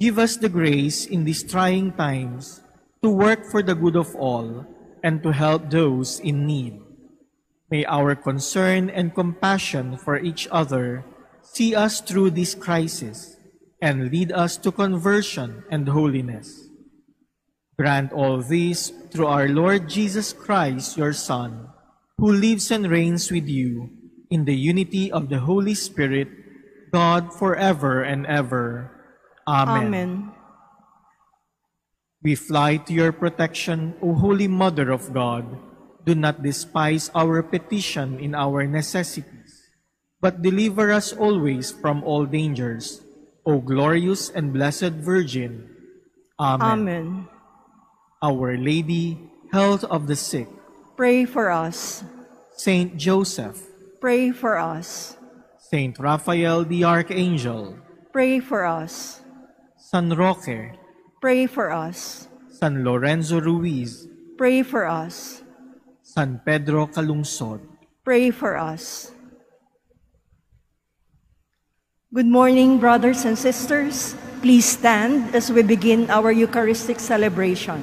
Give us the grace in these trying times to work for the good of all and to help those in need. May our concern and compassion for each other see us through this crisis and lead us to conversion and holiness. Grant all this through our Lord Jesus Christ, your Son, who lives and reigns with you in the unity of the Holy Spirit, God forever and ever. Amen. Amen. We fly to your protection, O Holy Mother of God. Do not despise our petition in our necessities, but deliver us always from all dangers, O glorious and blessed Virgin. Amen. Amen. Our Lady, health of the sick, pray for us. Saint Joseph, pray for us. Saint Raphael the Archangel, pray for us. San Roque, pray for us. San Lorenzo Ruiz, pray for us. San Pedro Calungsod, pray for us. Good morning, brothers and sisters. Please stand as we begin our Eucharistic celebration.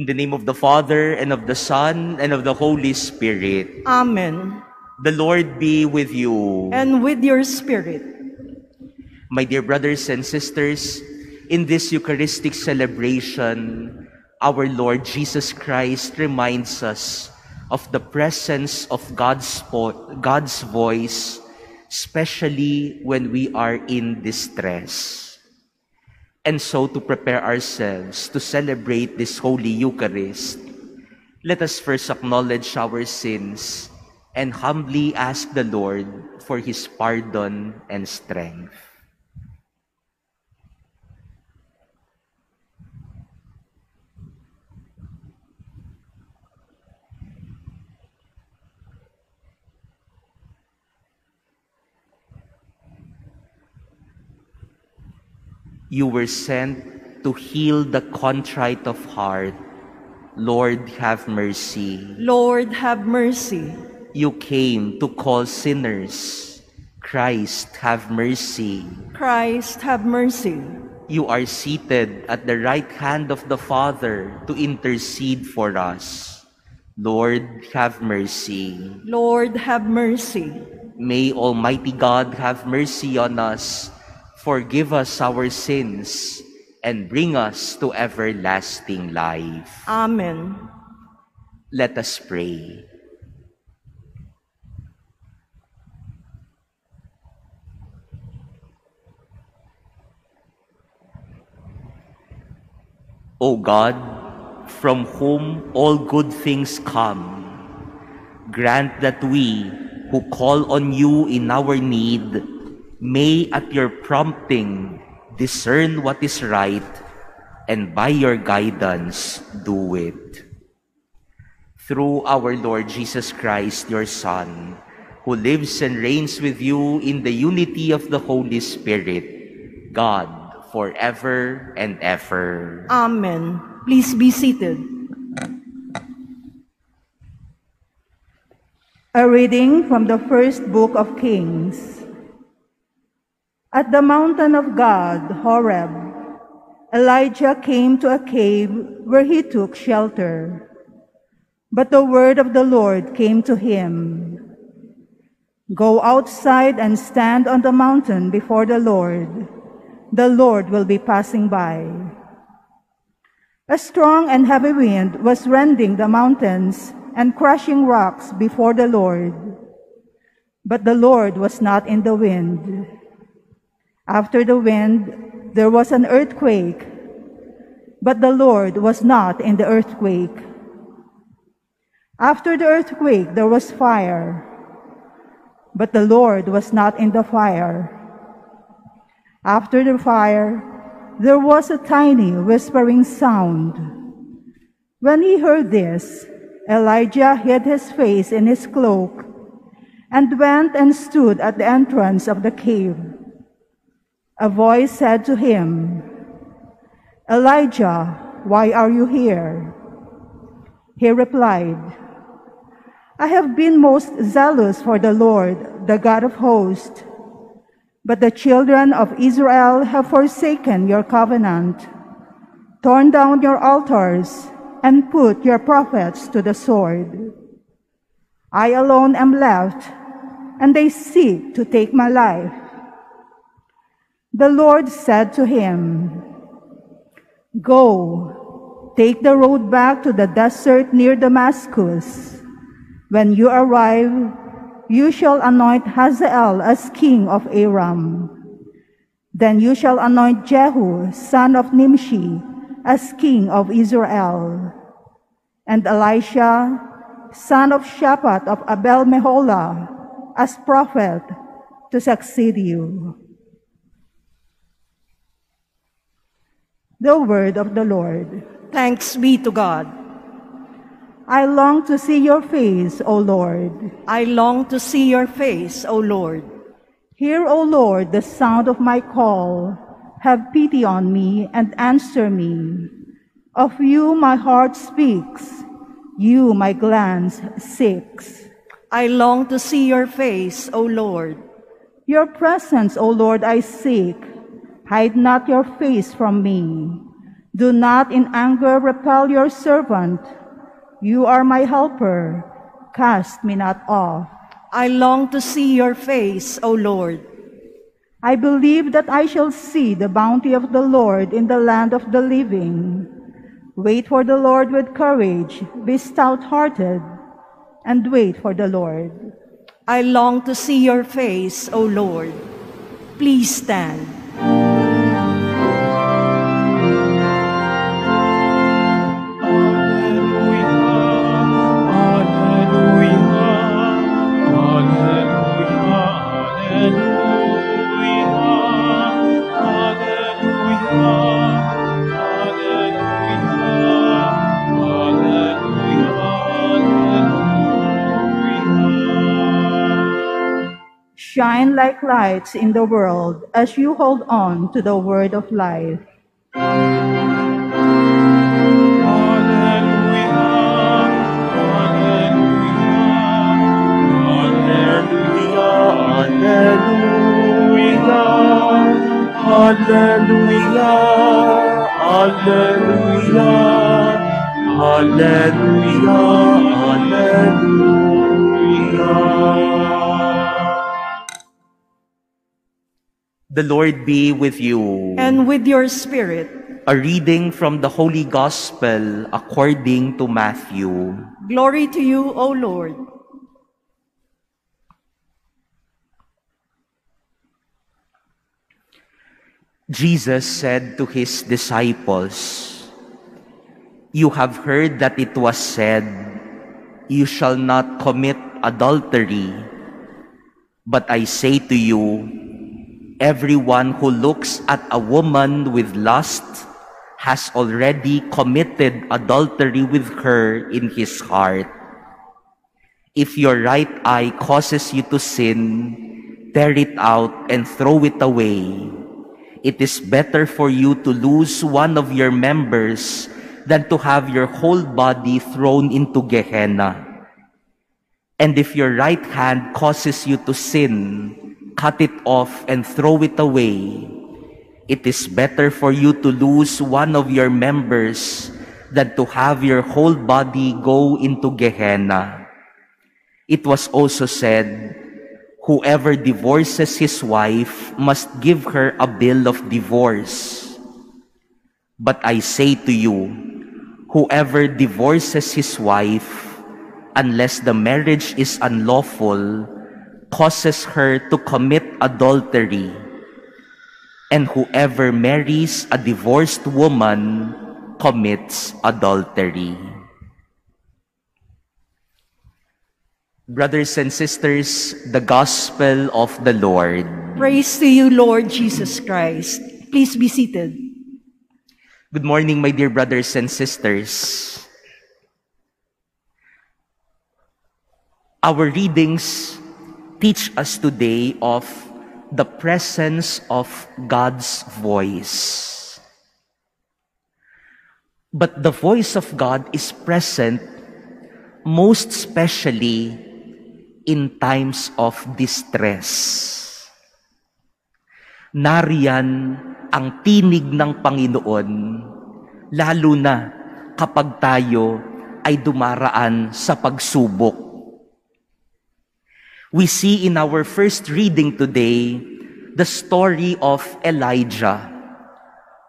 In the name of the Father, and of the Son, and of the Holy Spirit. Amen. The Lord be with you. And with your spirit. My dear brothers and sisters, in this Eucharistic celebration, our Lord Jesus Christ reminds us of the presence of God's voice, especially when we are in distress. And so, to prepare ourselves to celebrate this Holy Eucharist, let us first acknowledge our sins and humbly ask the Lord for His pardon and strength. You were sent to heal the contrite of heart. Lord, have mercy. Lord, have mercy. You came to call sinners. Christ, have mercy. Christ, have mercy. You are seated at the right hand of the Father to intercede for us. Lord, have mercy. Lord, have mercy. May Almighty God have mercy on us, forgive us our sins, and bring us to everlasting life. Amen. Let us pray. O God, from whom all good things come, grant that we who call on you in our need may at your prompting discern what is right and by your guidance do it. Through our Lord Jesus Christ, your Son, who lives and reigns with you in the unity of the Holy Spirit, God, forever and ever. Amen. Please be seated. A reading from the first book of Kings. At the mountain of God, Horeb, Elijah came to a cave where he took shelter. But the word of the Lord came to him. Go outside and stand on the mountain before the Lord. The Lord will be passing by. A strong and heavy wind was rending the mountains and crushing rocks before the Lord. But the Lord was not in the wind. After the wind, there was an earthquake. But the Lord was not in the earthquake. After the earthquake, there was fire. But the Lord was not in the fire. After the fire, there was a tiny whispering sound. When he heard this, Elijah hid his face in his cloak and went and stood at the entrance of the cave. A voice said to him, "Elijah, why are you here?" He replied, "I have been most zealous for the Lord, the God of hosts. But the children of Israel have forsaken your covenant, torn down your altars, and put your prophets to the sword. I alone am left, and they seek to take my life." The Lord said to him, "Go, take the road back to the desert near Damascus. When you arrive, you shall anoint Hazael as king of Aram. Then you shall anoint Jehu, son of Nimshi, as king of Israel. And Elisha, son of Shaphat of Abel-Meholah, as prophet to succeed you." The word of the Lord. Thanks be to God. I long to see your face, O Lord. I long to see your face, O Lord. Hear, O Lord, the sound of my call. Have pity on me and answer me. Of you my heart speaks, you my glance seeks. I long to see your face, O Lord. Your presence, O Lord, I seek. Hide not your face from me. Do not in anger repel your servant. You are my helper. Cast me not off. I long to see your face, O Lord. I believe that I shall see the bounty of the Lord in the land of the living. Wait for the Lord with courage. Be stout-hearted and wait for the Lord. I long to see your face, O Lord. Please stand. Shine like lights in the world as you hold on to the word of life. Alleluia, alleluia, alleluia, alleluia, alleluia. Alleluia, Alleluia. The Lord be with you. And with your spirit. A reading from the Holy Gospel according to Matthew. Glory to you, O Lord. Jesus said to his disciples, "You have heard that it was said, 'You shall not commit adultery.' But I say to you, everyone who looks at a woman with lust has already committed adultery with her in his heart. If your right eye causes you to sin, tear it out and throw it away. It is better for you to lose one of your members than to have your whole body thrown into Gehenna. And if your right hand causes you to sin, cut it off and throw it away. It is better for you to lose one of your members than to have your whole body go into Gehenna. It was also said, 'Whoever divorces his wife must give her a bill of divorce.' But I say to you, whoever divorces his wife, unless the marriage is unlawful, causes her to commit adultery. And whoever marries a divorced woman commits adultery." Brothers and sisters, the Gospel of the Lord. Praise to you, Lord Jesus Christ. Please be seated. Good morning, my dear brothers and sisters. Our readings teach us today of the presence of God's voice. But the voice of God is present most especially in times of distress. Nariyan ang tinig ng Panginoon, lalo na kapag tayo ay dumaraan sa pagsubok. We see in our first reading today the story of Elijah,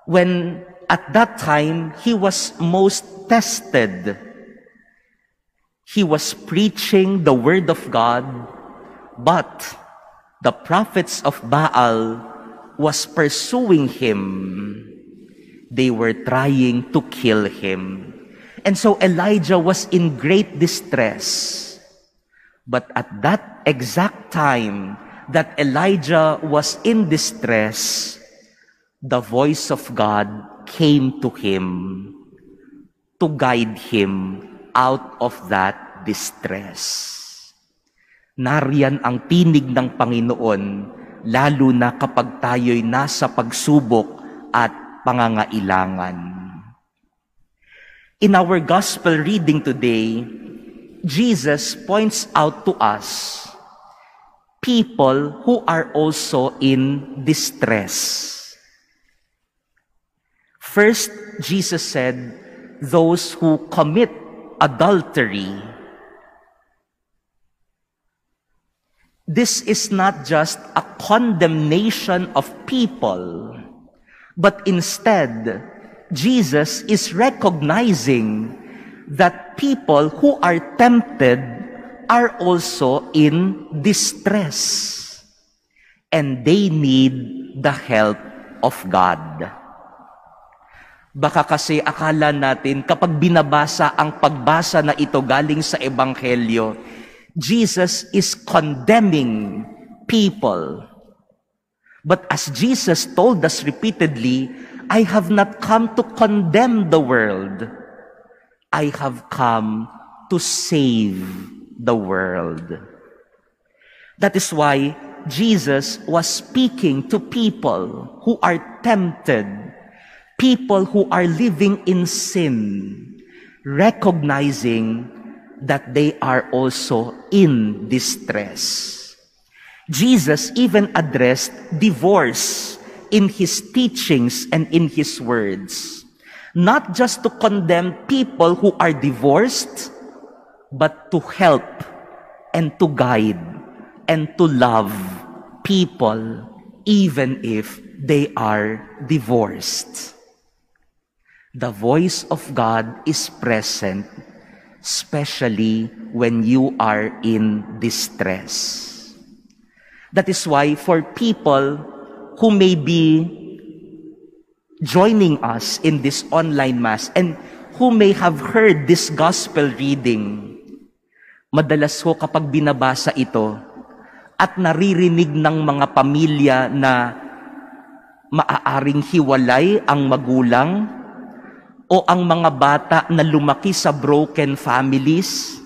when at that time he was most tested. He was preaching the word of God, but the prophets of Baal was pursuing him. They were trying to kill him. And so Elijah was in great distress. But at that exact time that Elijah was in distress, the voice of God came to him to guide him out of that distress. Nariyan ang tinig ng Panginoon, lalo na kapag tayo'y nasa pagsubok at pangangailangan. In our gospel reading today, Jesus points out to us people who are also in distress. First, Jesus said, those who commit adultery. This is not just a condemnation of people, but instead, Jesus is recognizing that people who are tempted are also in distress, and they need the help of God. Baka kasi akala natin kapag binabasa ang pagbasa na ito galing sa Ebanghelyo, Jesus is condemning people. But as Jesus told us repeatedly, "I have not come to condemn the world. I have come to save the world." That is why Jesus was speaking to people who are tempted, people who are living in sin, recognizing that they are also in distress. Jesus even addressed divorce in his teachings and in his words. not just to condemn people who are divorced, but to help and to guide and to love people even if they are divorced. The voice of God is present, especially when you are in distress. That is why for people who may be joining us in this online mass and who may have heard this gospel reading, madalas ho kapag binabasa ito at naririnig ng mga pamilya na maaaring hiwalay ang magulang o ang mga bata na lumaki sa broken families,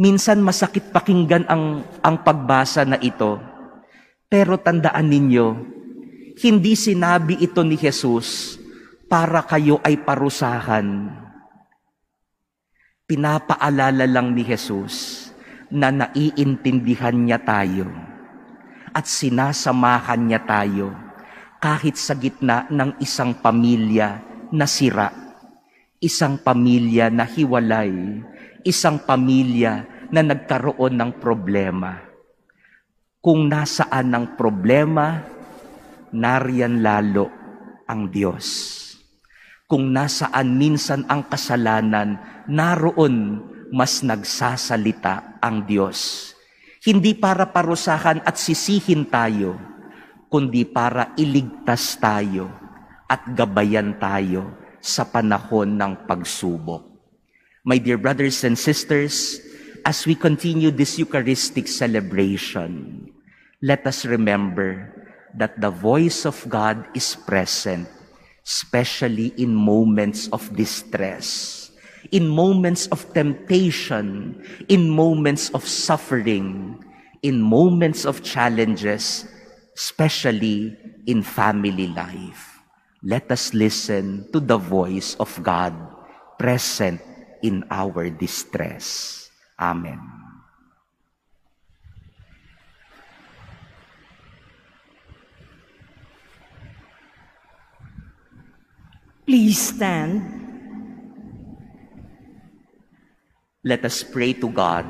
minsan masakit pakinggan ang pagbasa na ito. Pero tandaan ninyo, hindi sinabi ito ni Jesus para kayo ay parusahan. Pinapaalala lang ni Jesus na naiintindihan niya tayo at sinasamahan niya tayo kahit sa gitna ng isang pamilya na sira, isang pamilya na hiwalay, isang pamilya na nagkaroon ng problema. Kung nasaan ang problema, nariyan lalo ang Diyos. Kung nasaan minsan ang kasalanan, naroon mas nagsasalita ang Diyos. Hindi para parusahan at sisihin tayo, kundi para iligtas tayo at gabayan tayo sa panahon ng pagsubok. My dear brothers and sisters, as we continue this Eucharistic celebration, let us remember that the voice of God is present, especially in moments of distress, in moments of temptation, in moments of suffering, in moments of challenges, especially in family life. Let us listen to the voice of God present in our distress. Amen. Please stand. Let us pray to God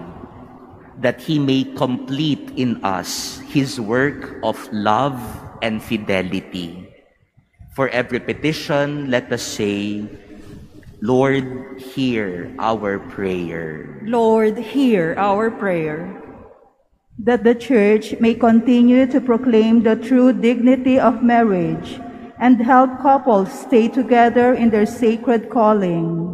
that He may complete in us His work of love and fidelity. For every petition, let us say, Lord, hear our prayer. Lord, hear our prayer. That the Church may continue to proclaim the true dignity of marriage and help couples stay together in their sacred calling.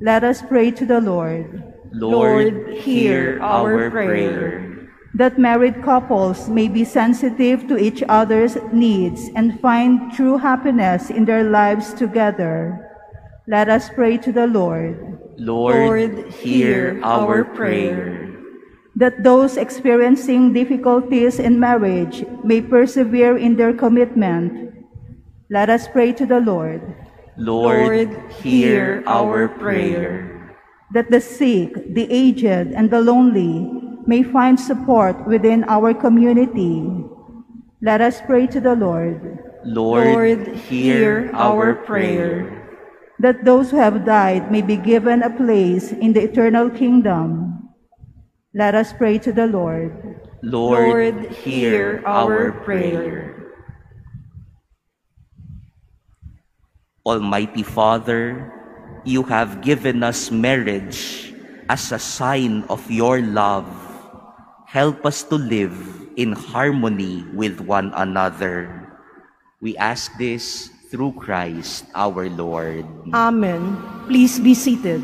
Let us pray to the Lord. Lord, hear our prayer. That married couples may be sensitive to each other's needs and find true happiness in their lives together. Let us pray to the Lord. Lord, hear our prayer. That those experiencing difficulties in marriage may persevere in their commitment. Let us pray to the Lord. Lord, hear our prayer. That the sick, the aged, and the lonely may find support within our community. Let us pray to the Lord. Lord, hear our prayer. That those who have died may be given a place in the eternal kingdom. Let us pray to the Lord. Lord, hear our prayer. Almighty Father, you have given us marriage as a sign of your love. Help us to live in harmony with one another. We ask this through Christ our Lord. Amen. Please be seated.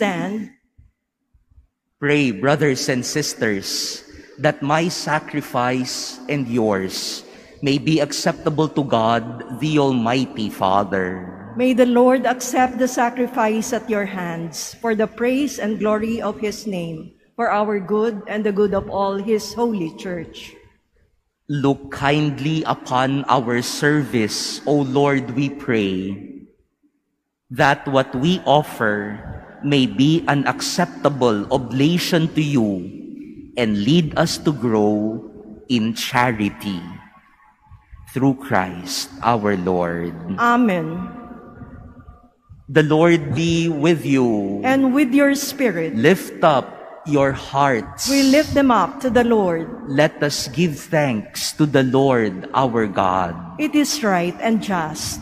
stand. Pray, brothers and sisters, that my sacrifice and yours may be acceptable to God, the Almighty Father. May the Lord accept the sacrifice at your hands for the praise and glory of his name, for our good and the good of all his holy church. Look kindly upon our service, O Lord, we pray, that what we offer may be an acceptable oblation to you and lead us to grow in charity. Through Christ our Lord. Amen. The Lord be with you. And with your spirit. Lift up your hearts. We lift them up to the Lord. Let us give thanks to the Lord our God. It is right and just.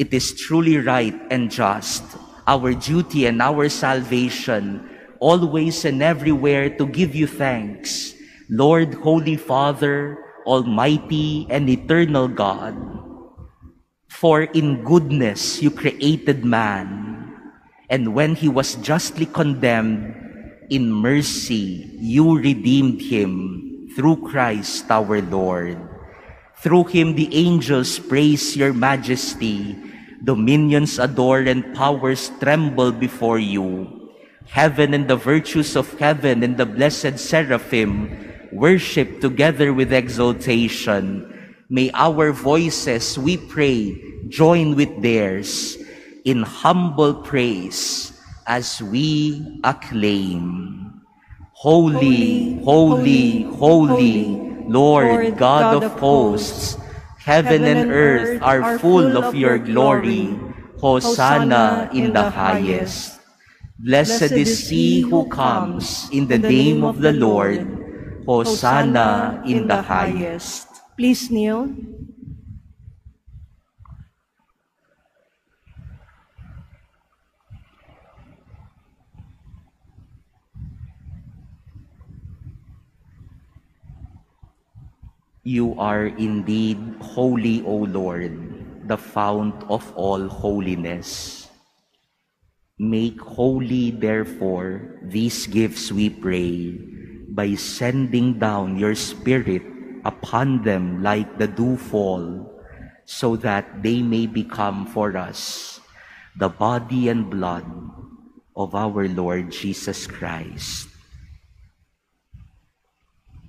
It is truly right and just, our duty and our salvation, always and everywhere to give you thanks, Lord, Holy Father, Almighty and eternal God. For in goodness you created man, and when he was justly condemned, in mercy you redeemed him through Christ our Lord. Through him the angels praise your majesty, dominions adore and powers tremble before you. Heaven and the virtues of heaven and the blessed seraphim worship together with exaltation. May our voices, we pray, join with theirs in humble praise as we acclaim. Holy, holy, holy, holy Lord God of hosts, heaven and earth are full of your glory. Hosanna in the highest. Blessed is he who comes in the name of the Lord. Hosanna in the highest. Please kneel. You are indeed holy, O Lord, the fount of all holiness. Make holy, therefore, these gifts, we pray, by sending down your Spirit upon them like the dewfall, so that they may become for us the body and blood of our Lord Jesus Christ.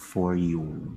for you."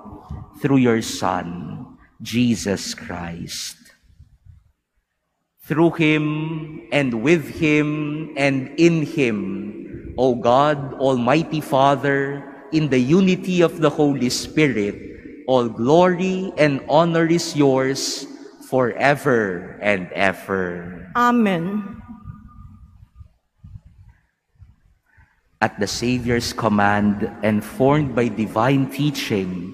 through your Son, Jesus Christ. Through him, and with him, and in him, O God, Almighty Father, in the unity of the Holy Spirit, all glory and honor is yours forever and ever. Amen. At the Savior's command, and formed by divine teaching,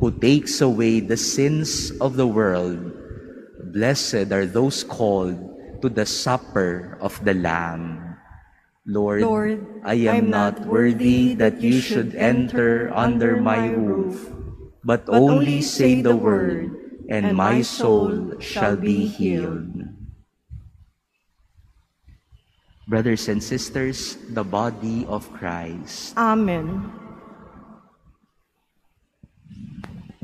who takes away the sins of the world. Blessed are those called to the supper of the Lamb. Lord, I am not worthy that you should enter under my roof, but only say the word, and my soul shall be healed. Brothers and sisters, the body of Christ. Amen.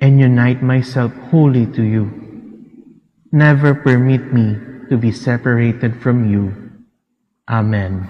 and unite myself wholly to you. Never permit me to be separated from you. Amen.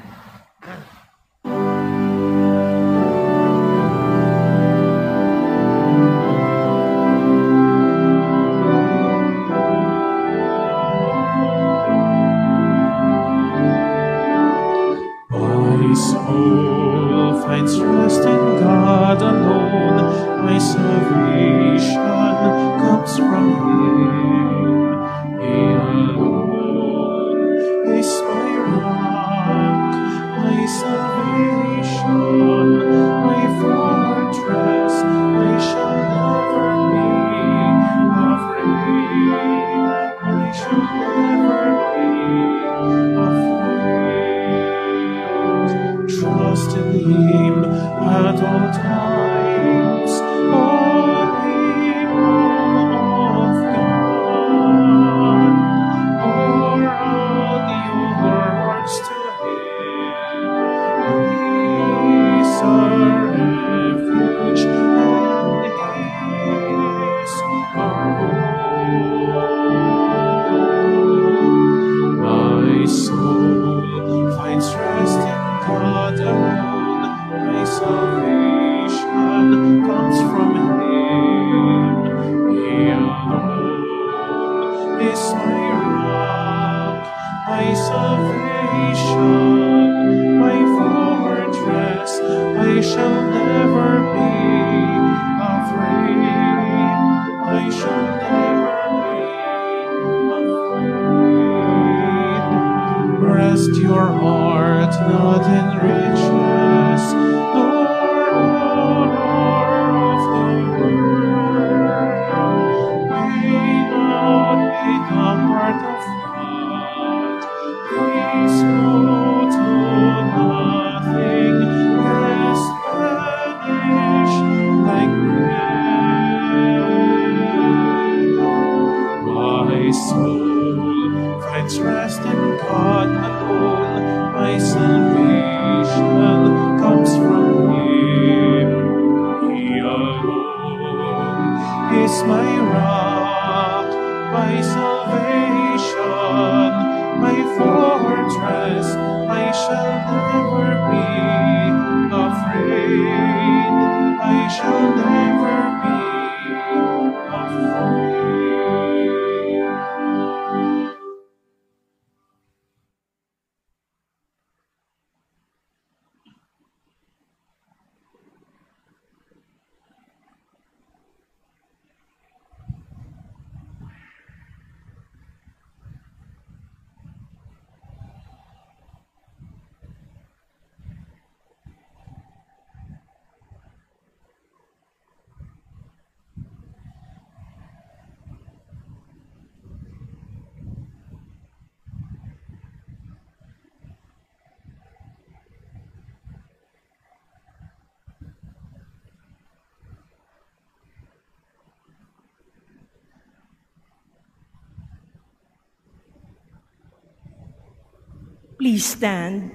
Please stand.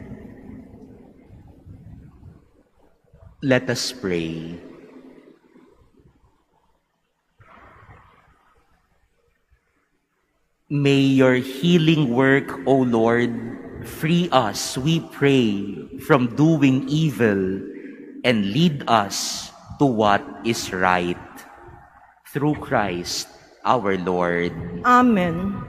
Let us pray. May your healing work, O Lord, free us, we pray, from doing evil and lead us to what is right. Through Christ our Lord. Amen.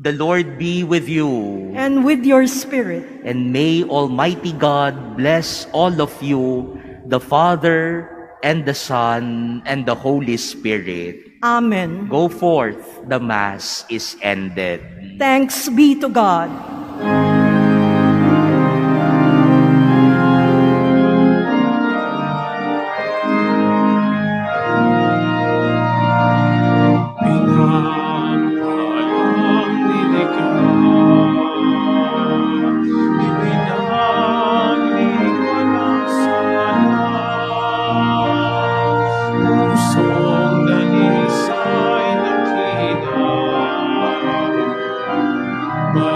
The Lord be with you. And with your spirit. And may Almighty God bless all of you, the Father, and the Son, and the Holy Spirit. Amen. Go forth, the Mass is ended. Thanks be to God. Song that is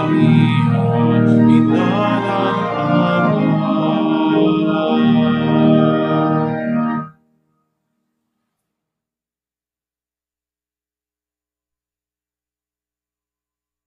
kami ang